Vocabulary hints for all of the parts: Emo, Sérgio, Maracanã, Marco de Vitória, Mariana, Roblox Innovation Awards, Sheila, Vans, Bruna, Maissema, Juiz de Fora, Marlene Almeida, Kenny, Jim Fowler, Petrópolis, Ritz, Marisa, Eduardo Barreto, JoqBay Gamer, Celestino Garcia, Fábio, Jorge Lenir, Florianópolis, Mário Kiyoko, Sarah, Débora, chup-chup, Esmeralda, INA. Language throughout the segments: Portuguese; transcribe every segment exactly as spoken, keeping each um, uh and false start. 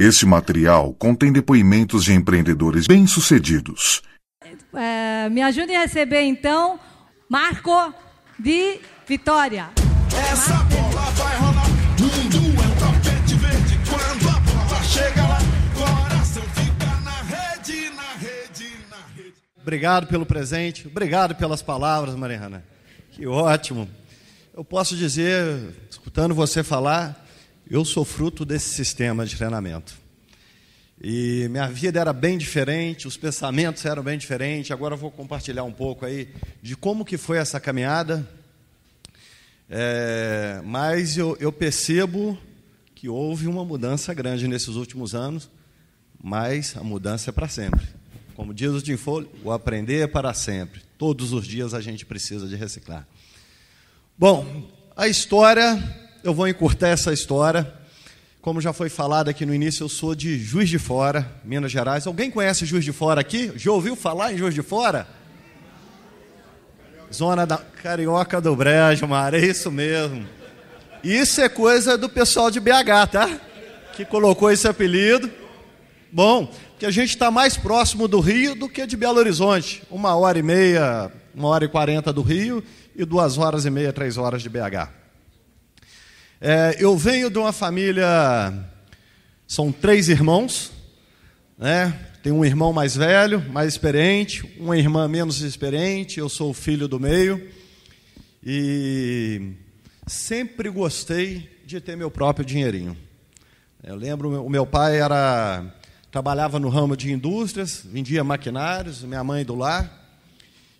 Este material contém depoimentos de empreendedores bem-sucedidos. É, me ajudem a receber, então, Marco de Vitória. Essa bola vai rolar, mundo é um tapete verde, quando a bola chega lá, coração fica na rede, na rede, na rede. Obrigado pelo presente, obrigado pelas palavras, Mariana. Que ótimo. Eu posso dizer, escutando você falar, eu sou fruto desse sistema de treinamento. E minha vida era bem diferente, os pensamentos eram bem diferentes. Agora eu vou compartilhar um pouco aí de como que foi essa caminhada. É, mas eu, eu percebo que houve uma mudança grande nesses últimos anos, mas a mudança é para sempre. Como diz o Jim Fowler, o aprender é para sempre. Todos os dias a gente precisa de reciclar. Bom, a história, eu vou encurtar essa história. Como já foi falado aqui no início, eu sou de Juiz de Fora, Minas Gerais. Alguém conhece Juiz de Fora aqui? Já ouviu falar em Juiz de Fora? Zona da Carioca do Brejo, Mar, é isso mesmo. Isso é coisa do pessoal de B H, tá? Que colocou esse apelido. Bom, porque a gente está mais próximo do Rio do que de Belo Horizonte. Uma hora e meia, uma hora e quarenta do Rio e duas horas e meia, três horas de B H. É, eu venho de uma família, são três irmãos, né? Tem um irmão mais velho, mais experiente, uma irmã menos experiente, eu sou o filho do meio. E sempre gostei de ter meu próprio dinheirinho. Eu lembro, o meu pai era, trabalhava no ramo de indústrias, vendia maquinários, minha mãe do lar.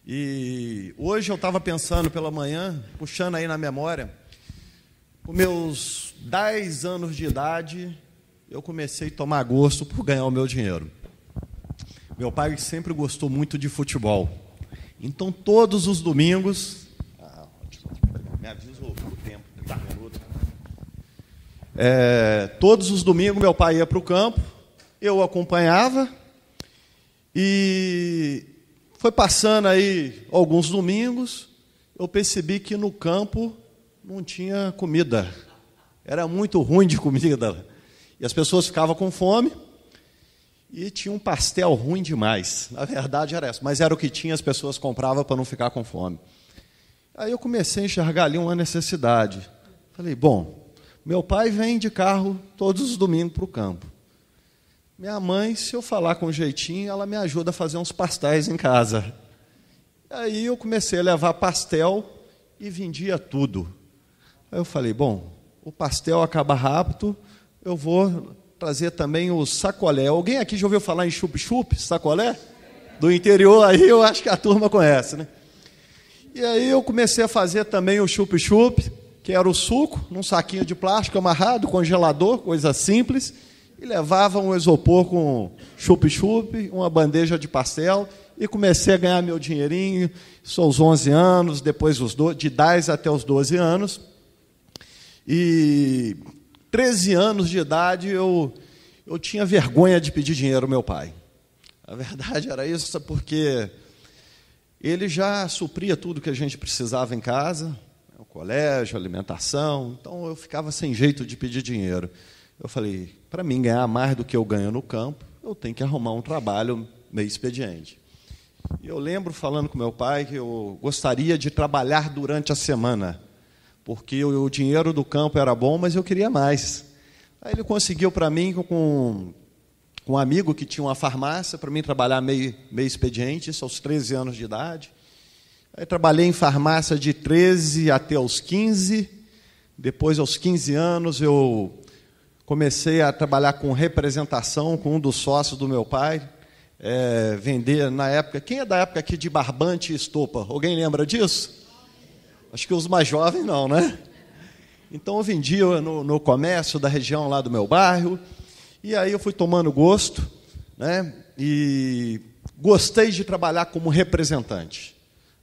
E hoje eu estava pensando pela manhã, puxando aí na memória, com meus dez anos de idade, eu comecei a tomar gosto por ganhar o meu dinheiro. Meu pai sempre gostou muito de futebol. Então, todos os domingos... Ah, me avisa o tempo, trinta minutos. É, todos os domingos, meu pai ia para o campo, eu acompanhava, e foi passando aí alguns domingos, eu percebi que no campo não tinha comida, era muito ruim de comida, e as pessoas ficavam com fome, e tinha um pastel ruim demais, na verdade era essa, mas era o que tinha, as pessoas compravam para não ficar com fome. Aí eu comecei a enxergar ali uma necessidade, falei, bom, meu pai vem de carro todos os domingos para o campo, minha mãe, se eu falar com jeitinho, ela me ajuda a fazer uns pastéis em casa. Aí eu comecei a levar pastel e vendia tudo. Aí eu falei, bom, o pastel acaba rápido, eu vou trazer também o sacolé. Alguém aqui já ouviu falar em chup-chup, sacolé? Do interior aí, eu acho que a turma conhece, né? E aí eu comecei a fazer também o chup-chup, que era o suco, num saquinho de plástico amarrado, congelador, coisa simples, e levava um isopor com chup-chup, uma bandeja de pastel, e comecei a ganhar meu dinheirinho, só aos onze anos, depois os do... de dez até os doze anos. E treze anos de idade, eu, eu tinha vergonha de pedir dinheiro ao meu pai. A verdade era isso, porque ele já supria tudo que a gente precisava em casa, o colégio, alimentação, então eu ficava sem jeito de pedir dinheiro. Eu falei, para mim ganhar mais do que eu ganho no campo, eu tenho que arrumar um trabalho meio expediente. E eu lembro, falando com meu pai, que eu gostaria de trabalhar durante a semana, porque o dinheiro do campo era bom, mas eu queria mais. Aí ele conseguiu para mim, com, com um amigo que tinha uma farmácia, para mim trabalhar meio, meio expediente, isso aos treze anos de idade. Aí trabalhei em farmácia de treze até os quinze, depois aos quinze anos eu comecei a trabalhar com representação, com um dos sócios do meu pai, é, vender na época, quem é da época aqui de barbante e estopa? Alguém lembra disso? Acho que os mais jovens não, né? Então, eu vendia no, no comércio da região lá do meu bairro, e aí eu fui tomando gosto, né? E gostei de trabalhar como representante.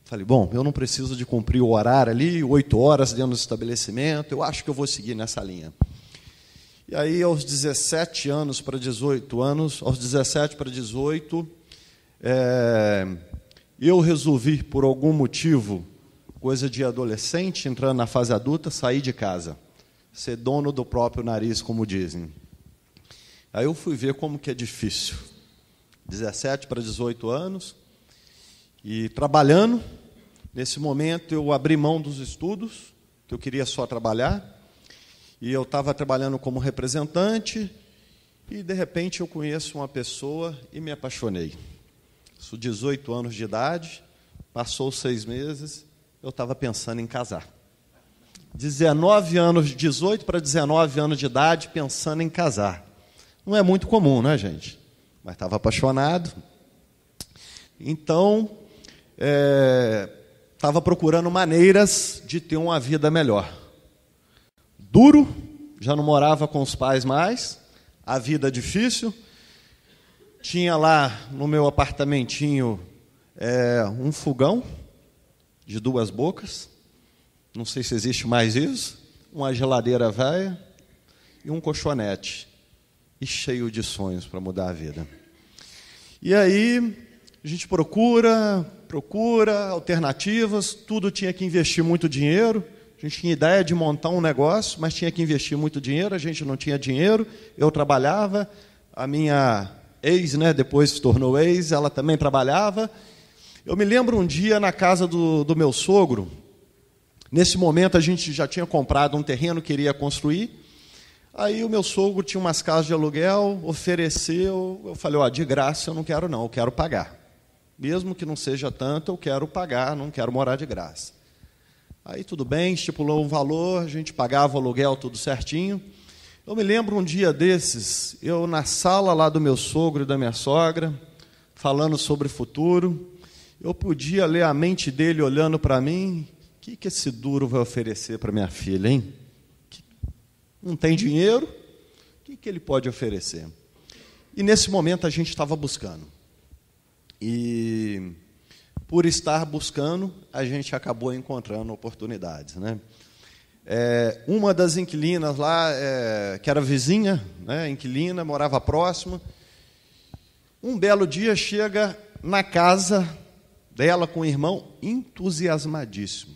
Falei, bom, eu não preciso de cumprir o horário ali, oito horas dentro do estabelecimento, eu acho que eu vou seguir nessa linha. E aí, aos dezessete anos para dezoito anos, aos dezessete para dezoito, é, eu resolvi, por algum motivo, coisa de adolescente, entrando na fase adulta, sair de casa, ser dono do próprio nariz, como dizem. Aí eu fui ver como que é difícil. dezessete para dezoito anos, e trabalhando. Nesse momento, eu abri mão dos estudos, que eu queria só trabalhar, e eu estava trabalhando como representante, e, de repente, eu conheço uma pessoa e me apaixonei. Isso, dezoito anos de idade, passou seis meses, eu estava pensando em casar. dezenove anos, de dezoito para dezenove anos de idade, pensando em casar. Não é muito comum, né, gente? Mas estava apaixonado. Então, estava é, procurando maneiras de ter uma vida melhor. Duro, já não morava com os pais mais, a vida difícil. Tinha lá no meu apartamentinho é, um fogão de duas bocas. Não sei se existe mais isso, uma geladeira velha e um colchonete, e cheio de sonhos para mudar a vida. E aí a gente procura, procura alternativas, tudo tinha que investir muito dinheiro, a gente tinha ideia de montar um negócio, mas tinha que investir muito dinheiro, a gente não tinha dinheiro, eu trabalhava, a minha ex, né, depois se tornou ex, ela também trabalhava. Eu me lembro um dia na casa do, do meu sogro. Nesse momento, a gente já tinha comprado um terreno que iria construir. Aí o meu sogro tinha umas casas de aluguel, ofereceu. Eu falei, ó, de graça eu não quero não, eu quero pagar. Mesmo que não seja tanto, eu quero pagar, não quero morar de graça. Aí tudo bem, estipulou um valor, a gente pagava o aluguel tudo certinho. Eu me lembro um dia desses, eu na sala lá do meu sogro e da minha sogra, falando sobre o futuro, eu podia ler a mente dele olhando para mim. O que, que esse duro vai oferecer para minha filha, hein? Não tem dinheiro, o que, que ele pode oferecer? E nesse momento a gente estava buscando. E por estar buscando, a gente acabou encontrando oportunidades, né? É, uma das inquilinas lá, é, que era vizinha, né, inquilina, morava próxima. Um belo dia chega na casa dela com o irmão, entusiasmadíssimo.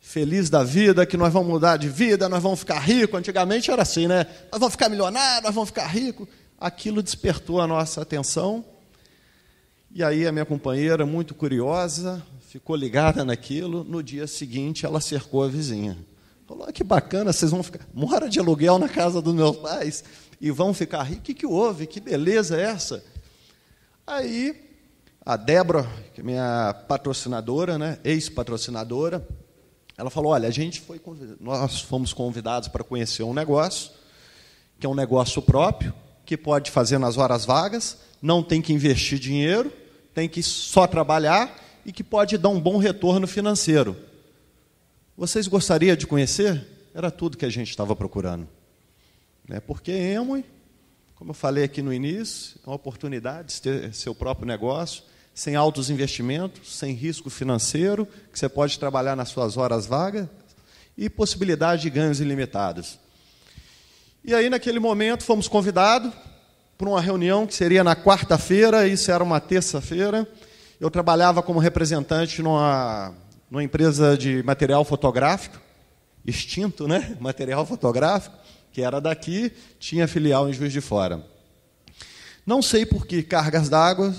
Feliz da vida, que nós vamos mudar de vida, nós vamos ficar ricos. Antigamente era assim, né? Nós vamos ficar milionários, nós vamos ficar ricos. Aquilo despertou a nossa atenção. E aí a minha companheira, muito curiosa, ficou ligada naquilo. No dia seguinte, ela cercou a vizinha. Falou, ah, que bacana, vocês vão ficar... Mora de aluguel na casa dos meus pais e vão ficar ricos. O que, que houve? Que beleza é essa? Aí a Débora, que é minha patrocinadora, né? Ex-patrocinadora, ela falou, olha, a gente foi convid... nós fomos convidados para conhecer um negócio, que é um negócio próprio, que pode fazer nas horas vagas, não tem que investir dinheiro, tem que só trabalhar e que pode dar um bom retorno financeiro. Vocês gostariam de conhecer? Era tudo que a gente estava procurando. Né? Porque Emo, como eu falei aqui no início, é uma oportunidade de ter seu próprio negócio, sem altos investimentos, sem risco financeiro, que você pode trabalhar nas suas horas vagas, e possibilidade de ganhos ilimitados. E aí, naquele momento, fomos convidados para uma reunião que seria na quarta-feira, isso era uma terça-feira. Eu trabalhava como representante numa, numa empresa de material fotográfico, extinto, né? Material fotográfico, que era daqui, tinha filial em Juiz de Fora. Não sei por que cargas d'água,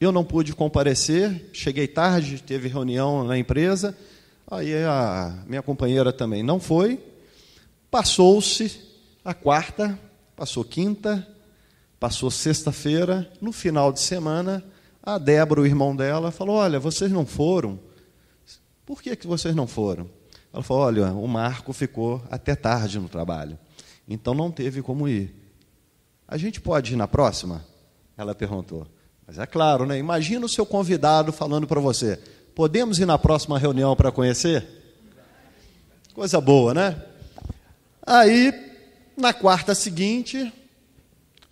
eu não pude comparecer, cheguei tarde, teve reunião na empresa, aí a minha companheira também não foi. Passou-se a quarta, passou quinta, passou sexta-feira, no final de semana, a Débora, o irmão dela, falou, olha, vocês não foram? Por que que vocês não foram? Ela falou, olha, o Marco ficou até tarde no trabalho, então não teve como ir. A gente pode ir na próxima? Ela perguntou. Mas é claro, né? Imagina o seu convidado falando para você, podemos ir na próxima reunião para conhecer? Coisa boa, né? Aí, na quarta seguinte,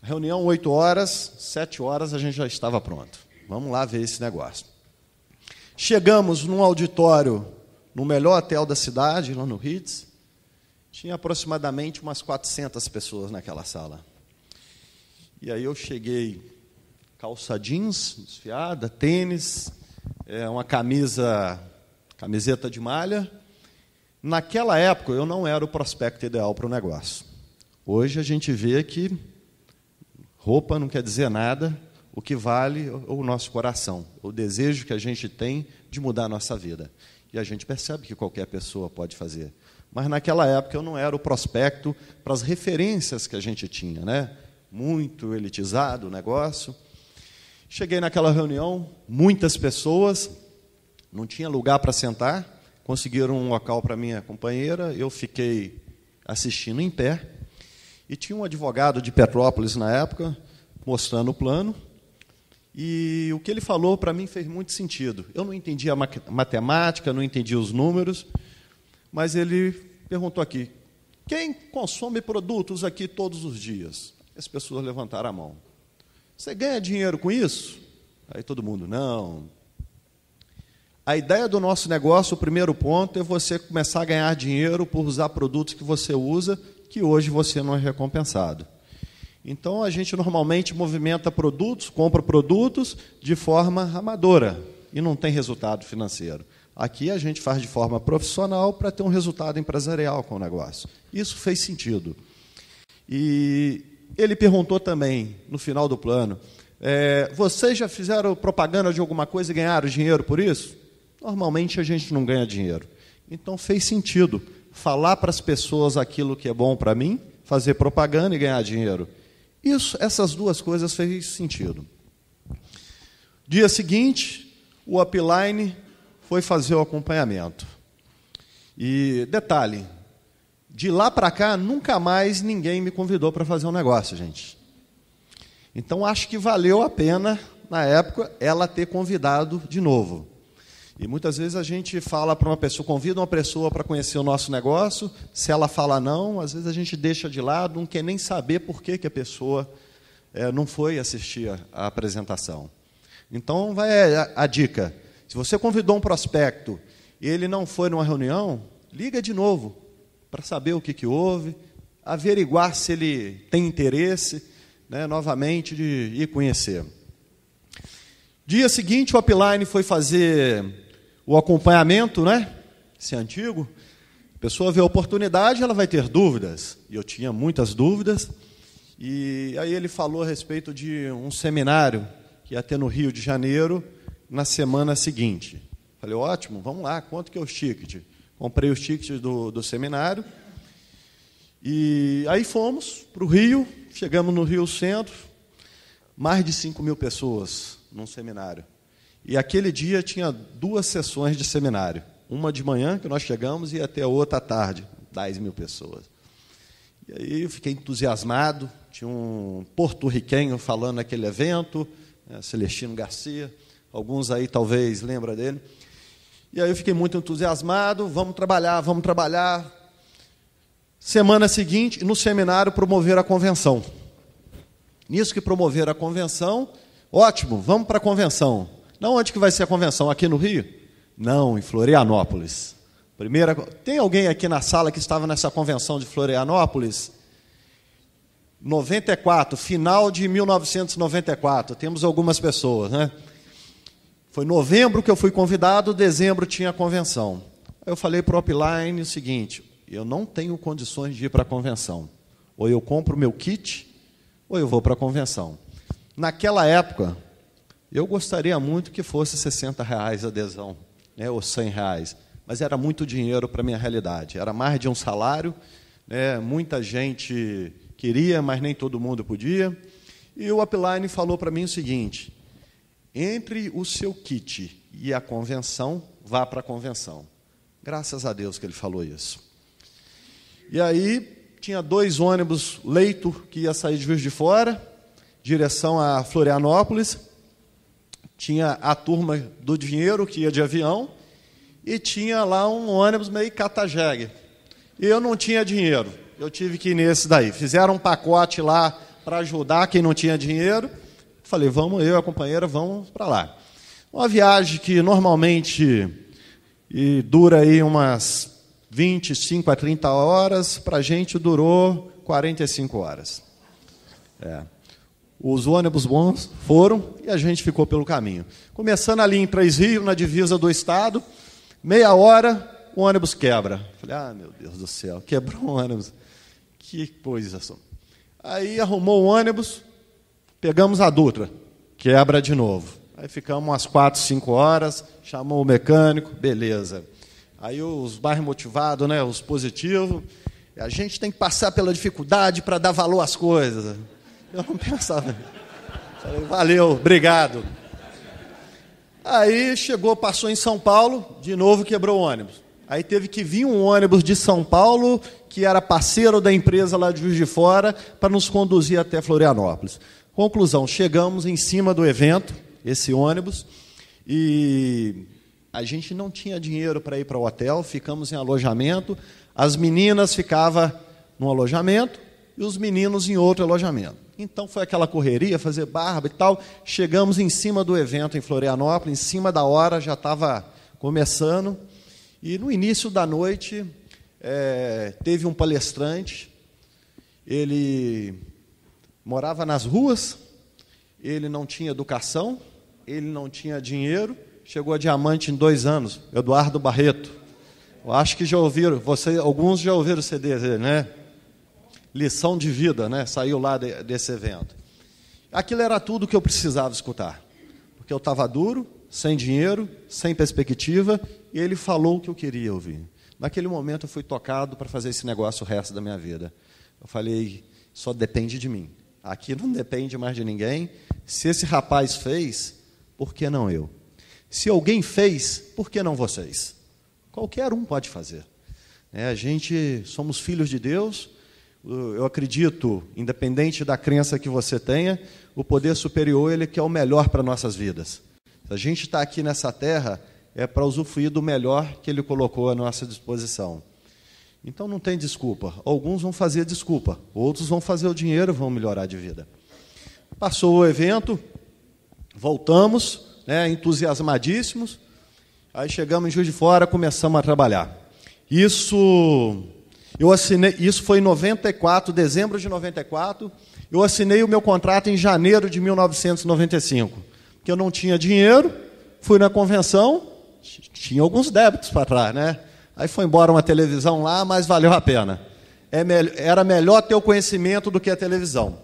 reunião oito horas, sete horas, a gente já estava pronto. Vamos lá ver esse negócio. Chegamos num auditório, no melhor hotel da cidade, lá no Ritz, tinha aproximadamente umas quatrocentas pessoas naquela sala. E aí eu cheguei... calça jeans, desfiada, tênis, é, uma camisa, camiseta de malha. Naquela época, eu não era o prospecto ideal para o negócio. Hoje, a gente vê que Roupa não quer dizer nada, o que vale é o nosso coração, o desejo que a gente tem de mudar a nossa vida. E a gente percebe que qualquer pessoa pode fazer. Mas naquela época eu não era o prospecto para as referências que a gente tinha, né? Muito elitizado o negócio. Cheguei naquela reunião, muitas pessoas, não tinha lugar para sentar, conseguiram um local para minha companheira, eu fiquei assistindo em pé, e tinha um advogado de Petrópolis na época, mostrando o plano, e o que ele falou para mim fez muito sentido. Eu não entendia a matemática, não entendia os números, mas ele perguntou aqui, quem consome produtos aqui todos os dias? As pessoas levantaram a mão. Você ganha dinheiro com isso? Aí todo mundo, não. A ideia do nosso negócio, o primeiro ponto, é você começar a ganhar dinheiro por usar produtos que você usa, que hoje você não é recompensado. Então, a gente normalmente movimenta produtos, compra produtos de forma amadora e não tem resultado financeiro. Aqui a gente faz de forma profissional para ter um resultado empresarial com o negócio. Isso fez sentido. E ele perguntou também, no final do plano, é, vocês já fizeram propaganda de alguma coisa e ganharam dinheiro por isso? Normalmente a gente não ganha dinheiro. Então fez sentido falar para as pessoas aquilo que é bom para mim, fazer propaganda e ganhar dinheiro. Isso, essas duas coisas fez sentido. Dia seguinte, o upline foi fazer o acompanhamento. E, detalhe, de lá para cá, nunca mais ninguém me convidou para fazer um negócio, gente. Então, acho que valeu a pena, na época, ela ter convidado de novo. E muitas vezes a gente fala para uma pessoa, convida uma pessoa para conhecer o nosso negócio, se ela fala não, às vezes a gente deixa de lado, não quer nem saber por que, que a pessoa é, não foi assistir a, a apresentação. Então, vai a, a dica. Se você convidou um prospecto e ele não foi numa reunião, liga de novo para saber o que, que houve, averiguar se ele tem interesse, né, novamente, de ir conhecer. Dia seguinte, o upline foi fazer o acompanhamento, né? Esse antigo. A pessoa vê a oportunidade, ela vai ter dúvidas. E eu tinha muitas dúvidas. E aí ele falou a respeito de um seminário que ia ter no Rio de Janeiro na semana seguinte. Falei, ótimo, vamos lá, quanto que é os tickets? Comprei os tickets do, do seminário. E aí fomos para o Rio, chegamos no Rio Centro, mais de cinco mil pessoas num seminário. E aquele dia tinha duas sessões de seminário. Uma de manhã, que nós chegamos, e até a outra à tarde, dez mil pessoas. E aí eu fiquei entusiasmado, tinha um porto-riquenho falando naquele evento, né, Celestino Garcia, alguns aí talvez lembram dele. E aí eu fiquei muito entusiasmado, vamos trabalhar, vamos trabalhar. Semana seguinte, no seminário, promover a convenção. Nisso que promover a convenção... Ótimo, vamos para a convenção. Não, onde que vai ser a convenção? Aqui no Rio? Não, em Florianópolis. Primeira, tem alguém aqui na sala que estava nessa convenção de Florianópolis? noventa e quatro, final de mil novecentos e noventa e quatro. Temos algumas pessoas, né? Foi novembro que eu fui convidado, dezembro tinha a convenção. Eu falei para o upline o seguinte, eu não tenho condições de ir para a convenção. Ou eu compro o meu kit, ou eu vou para a convenção. Naquela época, eu gostaria muito que fosse sessenta reais a adesão, né, ou cem reais, mas era muito dinheiro para a minha realidade. Era mais de um salário, né, muita gente queria, mas nem todo mundo podia. E o upline falou para mim o seguinte, entre o seu kit e a convenção, vá para a convenção. Graças a Deus que ele falou isso. E aí, tinha dois ônibus leito que ia sair de Juiz de Fora, direção a Florianópolis, tinha a turma do dinheiro que ia de avião e tinha lá um ônibus meio catajegue. Eu não tinha dinheiro, eu tive que ir nesse daí. Fizeram um pacote lá para ajudar quem não tinha dinheiro. Falei, vamos, eu e a companheira, vamos para lá. Uma viagem que normalmente dura aí umas vinte e cinco a trinta horas, para a gente durou quarenta e cinco horas. É. Os ônibus bons foram e a gente ficou pelo caminho. Começando ali em Três Rios, na divisa do estado, meia hora, o ônibus quebra. Falei, ah, meu Deus do céu, quebrou o ônibus. Que coisa só. Aí arrumou o ônibus, Pegamos a Dutra, quebra de novo. Aí ficamos umas quatro, cinco horas, chamou o mecânico, beleza. Aí os bairros motivados, né, os positivos, a gente tem que passar pela dificuldade para dar valor às coisas. Eu não pensava. Falei, valeu, obrigado. Aí chegou, passou em São Paulo, de novo quebrou o ônibus. Aí teve que vir um ônibus de São Paulo, que era parceiro da empresa lá de Juiz de Fora, para nos conduzir até Florianópolis. Conclusão, chegamos em cima do evento, esse ônibus, e a gente não tinha dinheiro para ir para o hotel, ficamos em alojamento, as meninas ficavam num alojamento e os meninos em outro alojamento. Então foi aquela correria, fazer barba e tal, chegamos em cima do evento em Florianópolis, em cima da hora, já estava começando, e no início da noite é, teve um palestrante, ele... morava nas ruas, ele não tinha educação, ele não tinha dinheiro, chegou a diamante em dois anos, Eduardo Barreto. Eu acho que já ouviram, você, alguns já ouviram o C D dele, né? Lição de vida, né? Saiu lá de, desse evento. Aquilo era tudo que eu precisava escutar, porque eu estava duro, sem dinheiro, sem perspectiva, e ele falou o que eu queria ouvir. Naquele momento eu fui tocado para fazer esse negócio o resto da minha vida. Eu falei, só depende de mim. Aqui não depende mais de ninguém. Se esse rapaz fez, por que não eu? Se alguém fez, por que não vocês? Qualquer um pode fazer. É, a gente somos filhos de Deus. Eu acredito, independente da crença que você tenha, o poder superior ele quer o melhor para nossas vidas. Se a gente está aqui nessa terra, é para usufruir do melhor que ele colocou à nossa disposição. Então não tem desculpa. Alguns vão fazer desculpa, outros vão fazer o dinheiro, vão melhorar de vida. Passou o evento, voltamos, né, entusiasmadíssimos, aí chegamos em Juiz de Fora, começamos a trabalhar. Isso, eu assinei, isso foi em noventa e quatro, dezembro de noventa e quatro, eu assinei o meu contrato em janeiro de mil novecentos e noventa e cinco, porque eu não tinha dinheiro, fui na convenção, tinha alguns débitos para trás, né? Aí foi embora uma televisão lá, mas valeu a pena. É me- era melhor ter o conhecimento do que a televisão.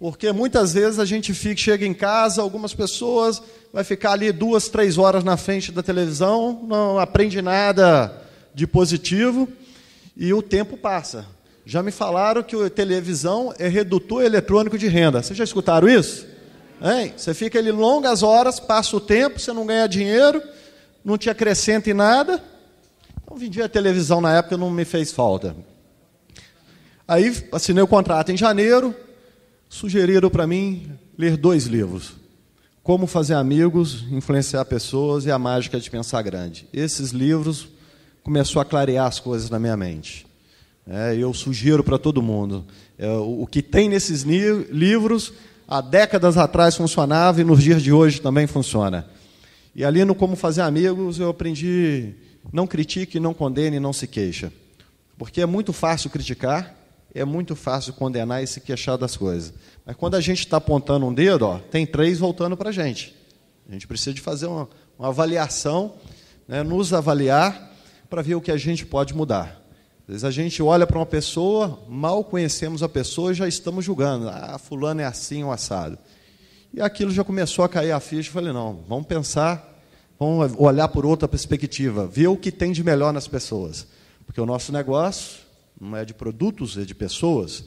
Porque muitas vezes a gente fica, chega em casa, algumas pessoas vai ficar ali duas, três horas na frente da televisão, não aprende nada de positivo e o tempo passa. Já me falaram que a televisão é redutor eletrônico de renda. Vocês já escutaram isso? Hein? Você fica ali longas horas, passa o tempo, você não ganha dinheiro, não te acrescenta em nada. Então, vendia a televisão na época, não me fez falta. Aí, assinei o contrato em janeiro, sugeriram para mim ler dois livros. Como Fazer Amigos, Influenciar Pessoas e A Mágica de Pensar Grande. Esses livros começou a clarear as coisas na minha mente. É, eu sugiro para todo mundo. É, o que tem nesses li- livros, há décadas atrás funcionava e nos dias de hoje também funciona. E ali no Como Fazer Amigos, eu aprendi... Não critique, não condene, não se queixa. Porque é muito fácil criticar, é muito fácil condenar e se queixar das coisas. Mas quando a gente está apontando um dedo, ó, tem três voltando para a gente. A gente precisa de fazer uma, uma avaliação, né, nos avaliar para ver o que a gente pode mudar. Às vezes a gente olha para uma pessoa, mal conhecemos a pessoa e já estamos julgando. Ah, fulano é assim ou assado. E aquilo já começou a cair a ficha. Eu falei, não, vamos pensar... Vamos olhar por outra perspectiva, ver o que tem de melhor nas pessoas. Porque o nosso negócio não é de produtos, é de pessoas.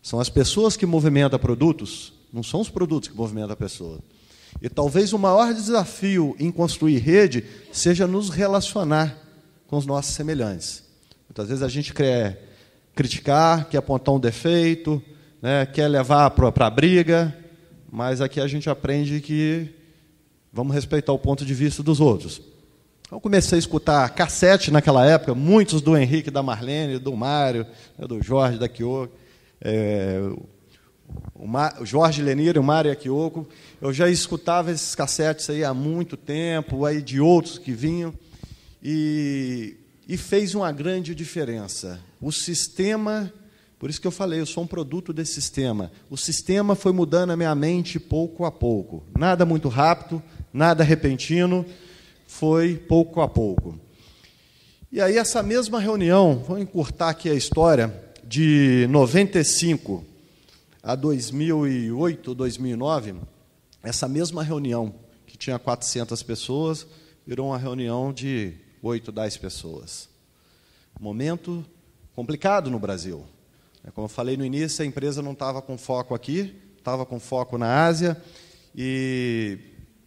São as pessoas que movimentam produtos, não são os produtos que movimentam a pessoa. E talvez o maior desafio em construir rede seja nos relacionar com os nossos semelhantes. Muitas vezes a gente quer criticar, quer apontar um defeito, né, quer levar para a briga, mas aqui a gente aprende que vamos respeitar o ponto de vista dos outros. Eu comecei a escutar cassete naquela época, muitos do Henrique, da Marlene, do Mário, do Jorge, da Kiyoko, é, o, Ma, o Jorge Lenir, o Mário e a Kiyoko. Eu já escutava esses cassetes aí há muito tempo, aí de outros que vinham, e, e fez uma grande diferença. O sistema, por isso que eu falei, eu sou um produto desse sistema. O sistema foi mudando a minha mente pouco a pouco. Nada muito rápido, nada repentino, foi pouco a pouco. E aí essa mesma reunião, vou encurtar aqui a história, de noventa e cinco a dois mil e oito, dois mil e nove, essa mesma reunião, que tinha quatrocentas pessoas, virou uma reunião de oito, dez pessoas. Momento complicado no Brasil. Como eu falei no início, a empresa não estava com foco aqui, estava com foco na Ásia, e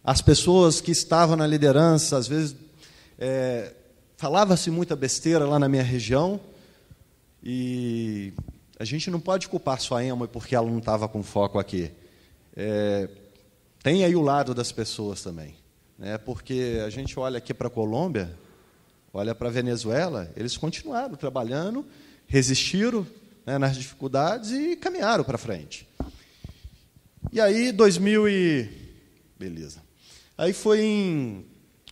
as pessoas que estavam na liderança, às vezes, é, falava-se muita besteira lá na minha região, e a gente não pode culpar só a Emo porque ela não estava com foco aqui. É, tem aí o lado das pessoas também, né? Porque a gente olha aqui para a Colômbia, olha para a Venezuela, eles continuaram trabalhando, resistiram, né, nas dificuldades e caminharam para frente. E aí, dois mil e... Beleza. Aí foi em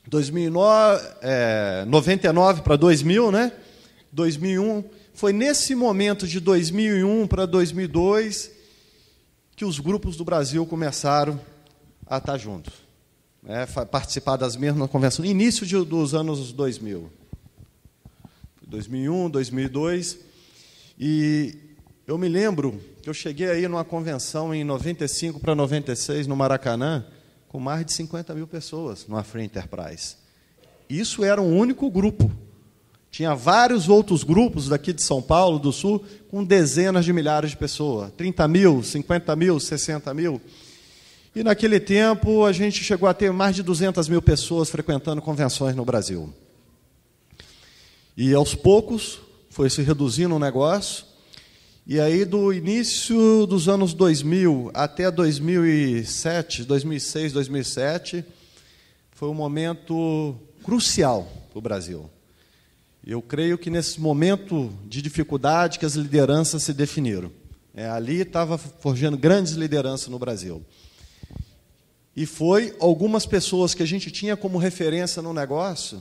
dois mil e nove, é, noventa e nove para dois mil, né? dois mil e um. Foi nesse momento de dois mil e um para dois mil e dois que os grupos do Brasil começaram a estar juntos, né? Participar das mesmas convenções. Início de, dos anos dois mil. dois mil e um, dois mil e dois... E eu me lembro que eu cheguei aí numa convenção em noventa e cinco para noventa e seis, no Maracanã, com mais de cinquenta mil pessoas numa Free Enterprise. Isso era um único grupo. Tinha vários outros grupos daqui de São Paulo, do Sul, com dezenas de milhares de pessoas. trinta mil, cinquenta mil, sessenta mil. E, naquele tempo, a gente chegou a ter mais de duzentas mil pessoas frequentando convenções no Brasil. E, aos poucos, foi se reduzindo o negócio, e aí do início dos anos dois mil até dois mil e sete, dois mil e seis, dois mil e sete, foi um momento crucial para o Brasil. Eu creio que nesse momento de dificuldade que as lideranças se definiram. É, ali estava forjando grandes lideranças no Brasil. E foi algumas pessoas que a gente tinha como referência no negócio,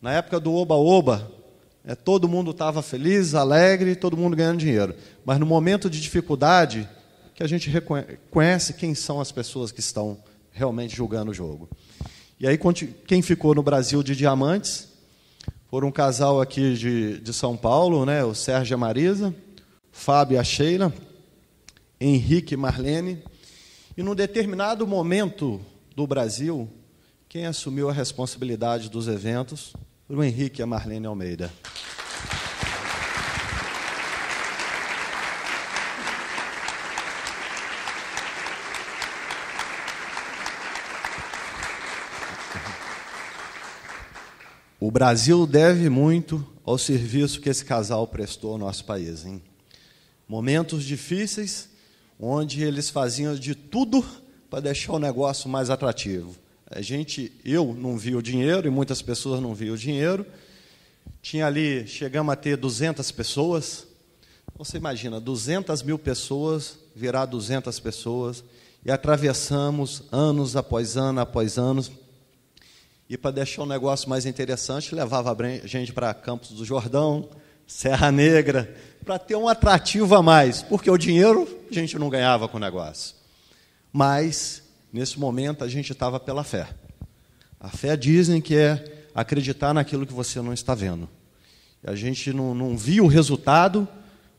na época do oba-oba, É, todo mundo estava feliz, alegre, todo mundo ganhando dinheiro. Mas, no momento de dificuldade, que a gente reconhece quem são as pessoas que estão realmente julgando o jogo. E aí, quem ficou no Brasil de diamantes, foram um casal aqui de, de São Paulo, né, o Sérgio e a Marisa, Fábio e a Sheila, Henrique e Marlene. E, num determinado momento do Brasil, quem assumiu a responsabilidade dos eventos o Henrique e a Marlene Almeida. O Brasil deve muito ao serviço que esse casal prestou ao nosso país, hein? Momentos difíceis, onde eles faziam de tudo para deixar o negócio mais atrativo. A gente, eu não vi o dinheiro, e muitas pessoas não viam o dinheiro. Tinha ali, chegamos a ter duzentas pessoas. Você imagina, duzentas mil pessoas, virar duzentas pessoas, e atravessamos anos após ano, após anos. E, para deixar o negócio mais interessante, levava a gente para Campos do Jordão, Serra Negra, para ter um atrativo a mais, porque o dinheiro a gente não ganhava com o negócio. Mas... nesse momento, a gente estava pela fé. A fé, dizem, que é acreditar naquilo que você não está vendo. A gente não, não via o resultado,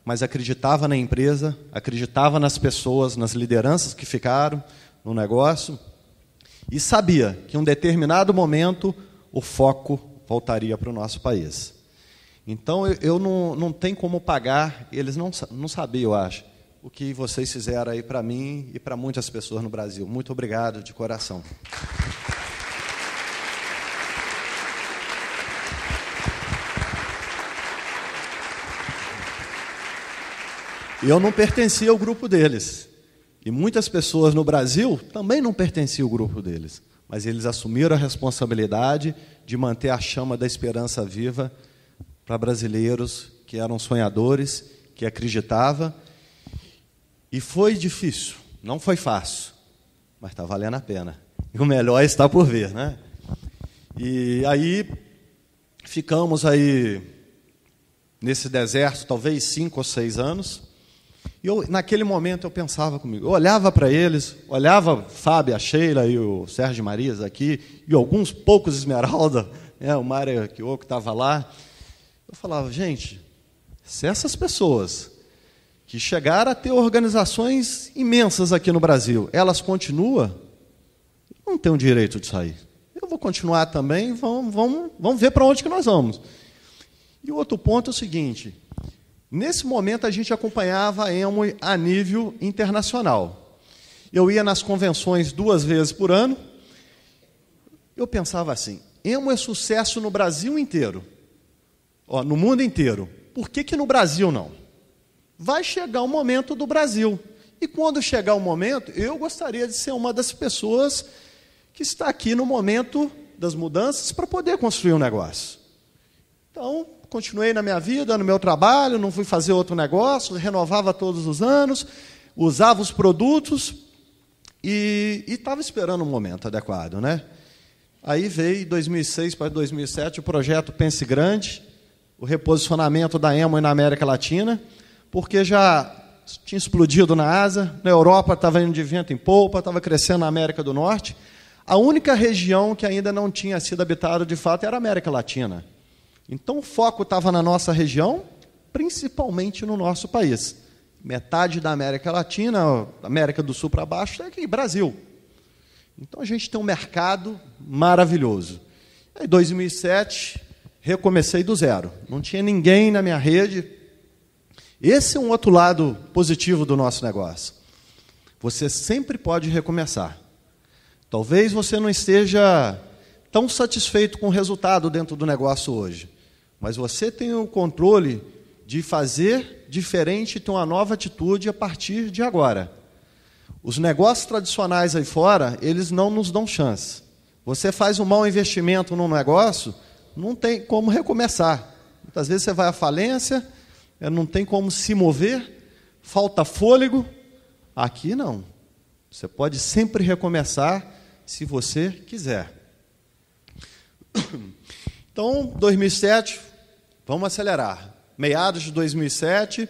mas acreditava na empresa, acreditava nas pessoas, nas lideranças que ficaram no negócio, e sabia que, em um determinado momento, o foco voltaria para o nosso país. Então, eu, eu não, não tenho como pagar, eles não, não sabiam, eu acho, o que vocês fizeram aí para mim e para muitas pessoas no Brasil. Muito obrigado, de coração. E eu não pertencia ao grupo deles. E muitas pessoas no Brasil também não pertenciam ao grupo deles. Mas eles assumiram a responsabilidade de manter a chama da esperança viva para brasileiros que eram sonhadores, que acreditavam. E foi difícil, não foi fácil, mas está valendo a pena. E o melhor está por vir, né? E aí ficamos aí nesse deserto, talvez cinco ou seis anos. E eu, naquele momento, eu pensava comigo, eu olhava para eles, olhava Fábio, a Sheila e o Sérgio Marias aqui, e alguns poucos Esmeralda, né, o Mário Kiyoko estava lá. Eu falava, gente, se essas pessoas que chegaram a ter organizações imensas aqui no Brasil. Elas continuam, não têm o direito de sair. Eu vou continuar também, vamos, vamos, vamos ver para onde que nós vamos. E o outro ponto é o seguinte, nesse momento a gente acompanhava a Emo a nível internacional. Eu ia nas convenções duas vezes por ano, eu pensava assim, Emo é sucesso no Brasil inteiro, ó, no mundo inteiro, por que que no Brasil não? Vai chegar o momento do Brasil. E quando chegar o momento, eu gostaria de ser uma das pessoas que está aqui no momento das mudanças para poder construir um negócio. Então, continuei na minha vida, no meu trabalho, não fui fazer outro negócio, renovava todos os anos, usava os produtos e estava esperando o momento adequado, né? Aí veio, de dois mil e seis para dois mil e sete, o projeto Pense Grande, o reposicionamento da Emo na América Latina, porque já tinha explodido na Ásia, na Europa estava indo de vento em polpa, estava crescendo na América do Norte. A única região que ainda não tinha sido habitada, de fato, era a América Latina. Então, o foco estava na nossa região, principalmente no nosso país. Metade da América Latina, América do Sul para baixo, é aqui, Brasil. Então, a gente tem um mercado maravilhoso. Em dois mil e sete, recomecei do zero. Não tinha ninguém na minha rede. Esse é um outro lado positivo do nosso negócio. Você sempre pode recomeçar. Talvez você não esteja tão satisfeito com o resultado dentro do negócio hoje, mas você tem o controle de fazer diferente e ter uma nova atitude a partir de agora. Os negócios tradicionais aí fora, eles não nos dão chance. Você faz um mau investimento num negócio, não tem como recomeçar. Muitas vezes você vai à falência, não tem como se mover, falta fôlego. Aqui não. Você pode sempre recomeçar se você quiser. Então, dois mil e sete, vamos acelerar. Meados de dois mil e sete,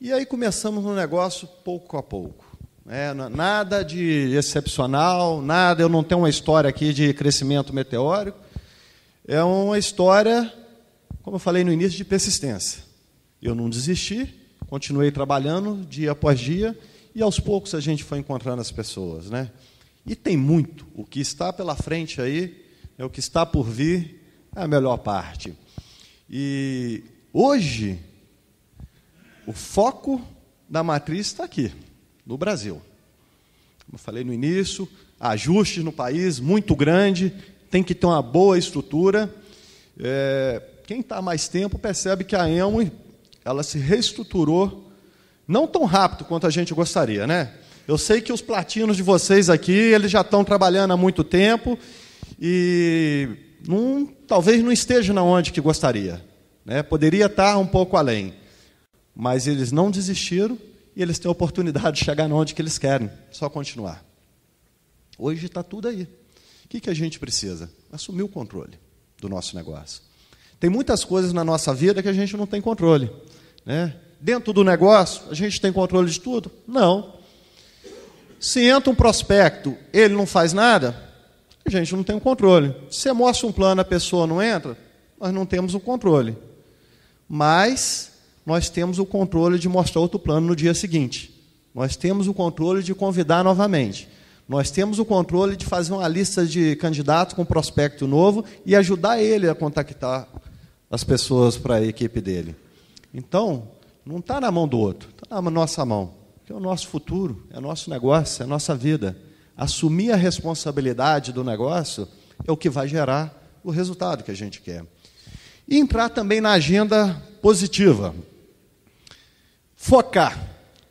e aí começamos no negócio pouco a pouco. É, nada de excepcional, nada, eu não tenho uma história aqui de crescimento meteórico. É uma história, como eu falei no início, de persistência. Eu não desisti, continuei trabalhando dia após dia, e aos poucos a gente foi encontrando as pessoas, né? E tem muito. O que está pela frente aí, é o que está por vir, é a melhor parte. E hoje, o foco da matriz está aqui, no Brasil. Como eu falei no início, ajustes no país, muito grande, tem que ter uma boa estrutura. É, quem está há mais tempo percebe que a Emo, ela se reestruturou, não tão rápido quanto a gente gostaria, né? Eu sei que os platinos de vocês aqui, eles já estão trabalhando há muito tempo e não, talvez não esteja na onde que gostaria, né? Poderia estar um pouco além, mas eles não desistiram e eles têm a oportunidade de chegar na onde que eles querem, só continuar. Hoje está tudo aí. O que que a gente precisa? Assumir o controle do nosso negócio. Tem muitas coisas na nossa vida que a gente não tem controle, né? Dentro do negócio, a gente tem controle de tudo? Não. Se entra um prospecto, ele não faz nada, a gente não tem o controle. Se mostra um plano, a pessoa não entra, nós não temos o controle. Mas nós temos o controle de mostrar outro plano no dia seguinte. Nós temos o controle de convidar novamente. Nós temos o controle de fazer uma lista de candidatos com prospecto novo e ajudar ele a contactar as pessoas para a equipe dele. Então, não está na mão do outro, está na nossa mão. Porque é o nosso futuro, é o nosso negócio, é a nossa vida. Assumir a responsabilidade do negócio é o que vai gerar o resultado que a gente quer. E entrar também na agenda positiva. Focar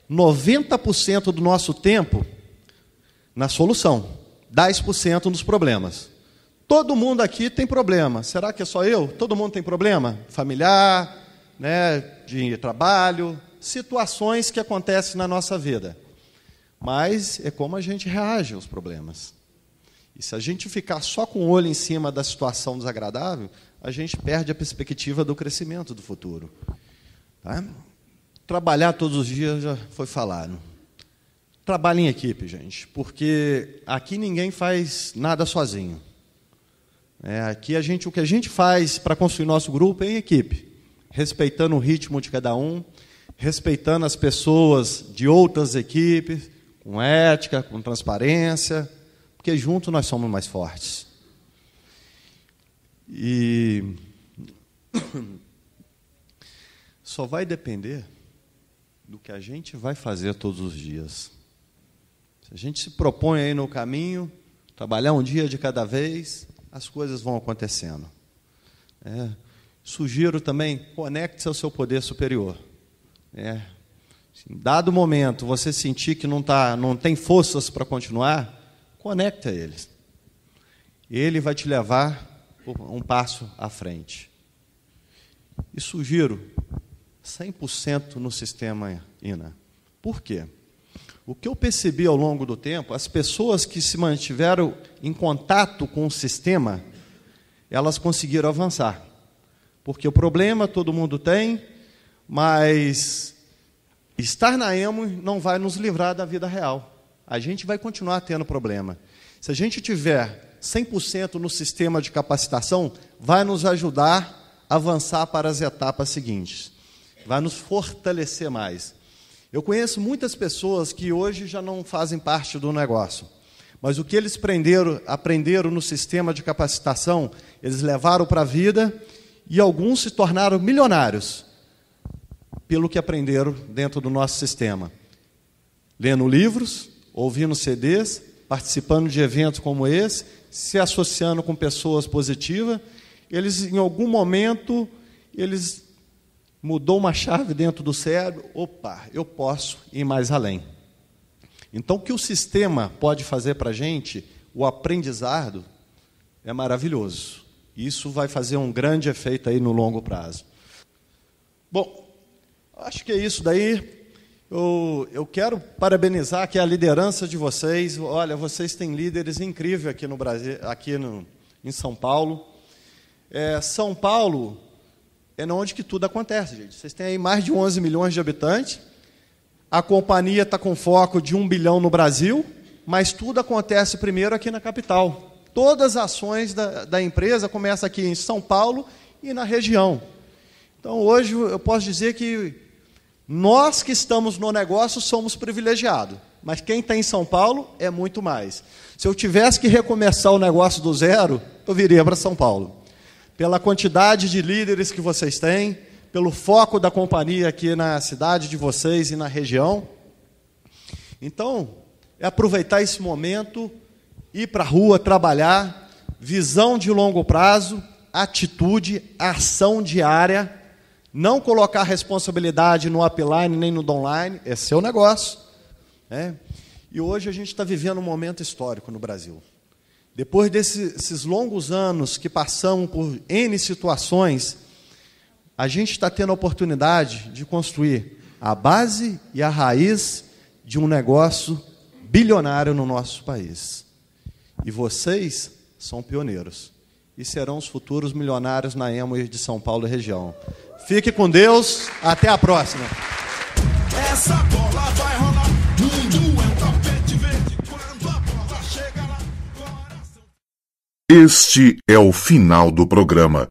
noventa por cento do nosso tempo na solução, dez por cento nos problemas. Todo mundo aqui tem problema. Será que é só eu? Todo mundo tem problema? Familiar, né, de trabalho, situações que acontecem na nossa vida. Mas é como a gente reage aos problemas. E se a gente ficar só com o olho em cima da situação desagradável, a gente perde a perspectiva do crescimento do futuro. Tá? Trabalhar todos os dias, já foi falado. Trabalhe em equipe, gente, porque aqui ninguém faz nada sozinho. É, aqui a gente, o que a gente faz para construir nosso grupo é em equipe, respeitando o ritmo de cada um, respeitando as pessoas de outras equipes, com ética, com transparência, porque juntos nós somos mais fortes. E só vai depender do que a gente vai fazer todos os dias. Se a gente se propõe aí no caminho, trabalhar um dia de cada vez, as coisas vão acontecendo. É, sugiro também, conecte-se ao seu poder superior. É, em dado momento, você sentir que não, tá, não tem forças para continuar, conecte a ele. Ele vai te levar um passo à frente. E sugiro cem por cento no sistema I N A. Por quê? O que eu percebi ao longo do tempo, as pessoas que se mantiveram em contato com o sistema, elas conseguiram avançar. Porque o problema todo mundo tem, mas estar na Emo não vai nos livrar da vida real. A gente vai continuar tendo problema. Se a gente tiver cem por cento no sistema de capacitação, vai nos ajudar a avançar para as etapas seguintes. Vai nos fortalecer mais. Eu conheço muitas pessoas que hoje já não fazem parte do negócio, mas o que eles aprenderam, aprenderam no sistema de capacitação, eles levaram para a vida e alguns se tornaram milionários pelo que aprenderam dentro do nosso sistema. Lendo livros, ouvindo C Ds, participando de eventos como esse, se associando com pessoas positivas, eles, em algum momento, eles mudou uma chave dentro do cérebro, opa, eu posso ir mais além. Então, o que o sistema pode fazer para a gente, o aprendizado, é maravilhoso. Isso vai fazer um grande efeito aí no longo prazo. Bom, acho que é isso daí. Eu, eu quero parabenizar aqui a liderança de vocês. Olha, vocês têm líderes incríveis aqui no Brasil, aqui no, em São Paulo. É, São Paulo é onde que tudo acontece, gente. Vocês têm aí mais de onze milhões de habitantes. A companhia está com foco de um bilhão no Brasil, mas tudo acontece primeiro aqui na capital. Todas as ações da, da empresa começam aqui em São Paulo e na região. Então, hoje, eu posso dizer que nós que estamos no negócio somos privilegiados, mas quem está em São Paulo é muito mais. Se eu tivesse que recomeçar o negócio do zero, eu viria para São Paulo. Pela quantidade de líderes que vocês têm, pelo foco da companhia aqui na cidade de vocês e na região. Então, é aproveitar esse momento, ir para a rua trabalhar, visão de longo prazo, atitude, ação diária. Não colocar responsabilidade no upline nem no downline, é seu negócio. Né? E hoje a gente está vivendo um momento histórico no Brasil. Depois desses longos anos que passamos por N situações, a gente está tendo a oportunidade de construir a base e a raiz de um negócio bilionário no nosso país. E vocês são pioneiros. E serão os futuros milionários na Emo de São Paulo e região. Fique com Deus, até a próxima. Essa bola vai rolar, mundo é um tapete verde, quando a bola chega lá, coração... Este é o final do programa.